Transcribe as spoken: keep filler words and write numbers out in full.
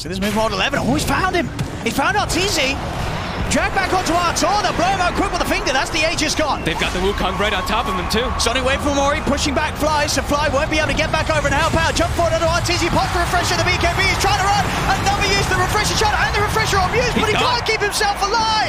So this move on eleven. Oh, he's found him. He's found Arteezy. Drag back onto Artor. They'll blow him out quick with a finger. That's the Aegis gone. They've got the Wukong right on top of them too. Sonic wave for Mori, pushing back Fly, so Fly won't be able to get back over and help out. Jump forward onto Arteezy. Pop for Refresher. The B K B is trying to run. Another use, the Refresher shot, and the Refresher on Muse, but he can't keep himself alive.